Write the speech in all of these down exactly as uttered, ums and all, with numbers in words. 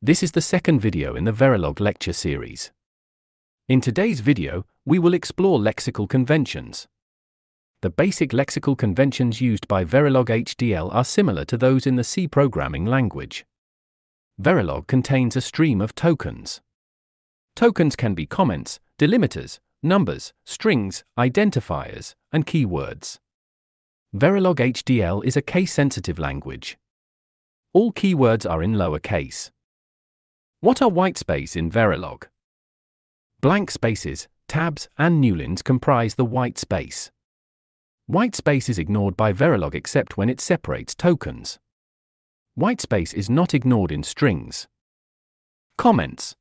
This is the second video in the Verilog lecture series. In today's video, we will explore lexical conventions. The basic lexical conventions used by Verilog H D L are similar to those in the C programming language. Verilog contains a stream of tokens. Tokens can be comments, delimiters, numbers, strings, identifiers, and keywords. Verilog H D L is a case-sensitive language. All keywords are in lowercase. What are whitespace in Verilog? Blank spaces, tabs, and newlines comprise the white space. Whitespace is ignored by Verilog except when it separates tokens. Whitespace is not ignored in strings. Comments.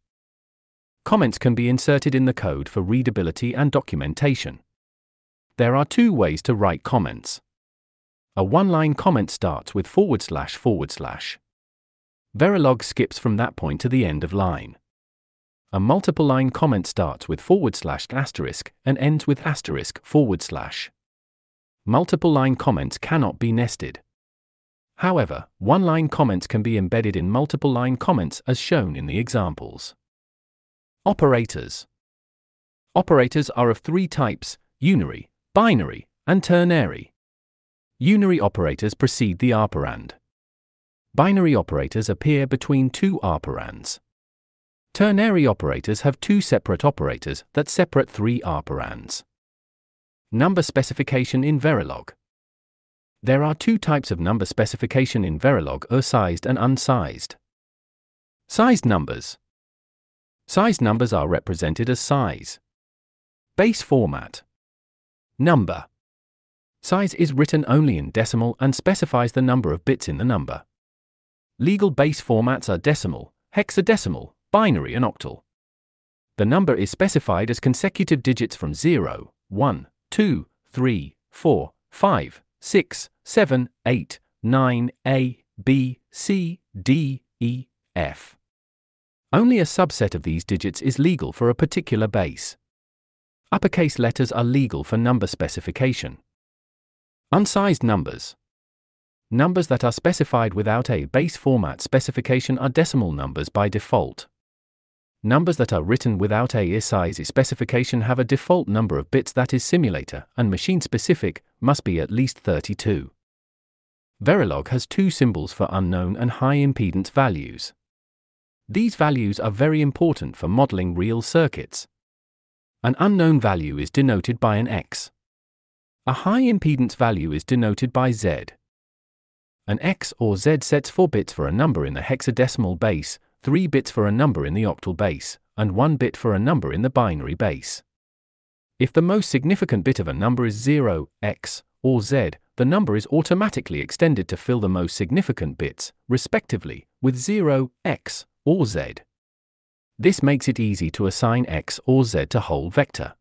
Comments can be inserted in the code for readability and documentation. There are two ways to write comments. A one-line comment starts with forward slash forward slash. Verilog skips from that point to the end of line. A multiple-line comment starts with forward slash asterisk and ends with asterisk forward slash. Multiple-line comments cannot be nested. However, one-line comments can be embedded in multiple-line comments as shown in the examples. Operators. Operators are of three types: unary, binary, and ternary. Unary operators precede the operand. Binary operators appear between two operands. Ternary operators have two separate operators that separate three operands. Number specification in Verilog. There are two types of number specification in Verilog: sized and unsized. Sized numbers. Sized numbers are represented as size. Base format. Number. Size is written only in decimal and specifies the number of bits in the number. Legal base formats are decimal, hexadecimal, binary and octal. The number is specified as consecutive digits from zero, one, two, three, four, five, six, seven, eight, nine, A, B, C, D, E, F. Only a subset of these digits is legal for a particular base. Uppercase letters are legal for number specification. Unsized numbers. Numbers that are specified without a base format specification are decimal numbers by default. Numbers that are written without a ASCII specification have a default number of bits that is simulator and machine-specific, must be at least thirty-two. Verilog has two symbols for unknown and high impedance values. These values are very important for modeling real circuits. An unknown value is denoted by an X. A high impedance value is denoted by Z. An X or Z sets four bits for a number in the hexadecimal base, three bits for a number in the octal base, and one bit for a number in the binary base. If the most significant bit of a number is zero, X, or Z, the number is automatically extended to fill the most significant bits, respectively, with zero, X, or Z. This makes it easy to assign X or Z to whole vector.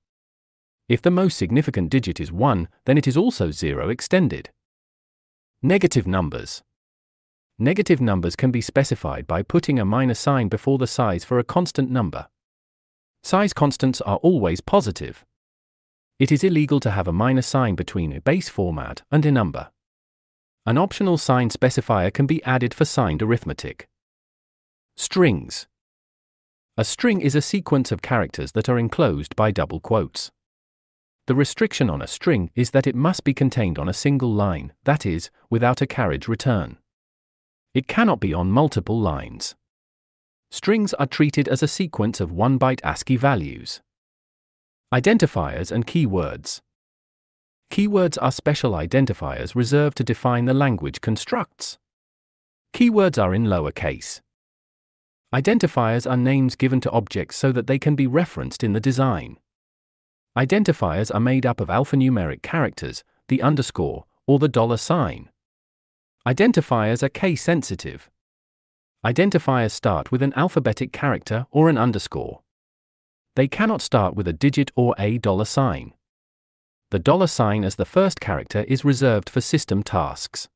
If the most significant digit is one, then it is also zero extended. Negative numbers. Negative numbers can be specified by putting a minus sign before the size for a constant number. Size constants are always positive. It is illegal to have a minus sign between a base format and a number. An optional sign specifier can be added for signed arithmetic. Strings. A string is a sequence of characters that are enclosed by double quotes. The restriction on a string is that it must be contained on a single line, that is, without a carriage return. It cannot be on multiple lines. Strings are treated as a sequence of one-byte ASCII values. Identifiers and keywords. Keywords are special identifiers reserved to define the language constructs. Keywords are in lowercase. Identifiers are names given to objects so that they can be referenced in the design. Identifiers are made up of alphanumeric characters, the underscore, or the dollar sign. Identifiers are case-sensitive. Identifiers start with an alphabetic character or an underscore. They cannot start with a digit or a dollar sign. The dollar sign as the first character is reserved for system tasks.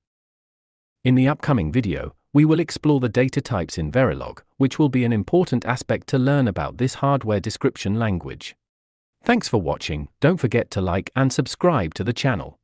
In the upcoming video, we will explore the data types in Verilog, which will be an important aspect to learn about this hardware description language. Thanks for watching. Don't forget to like and subscribe to the channel.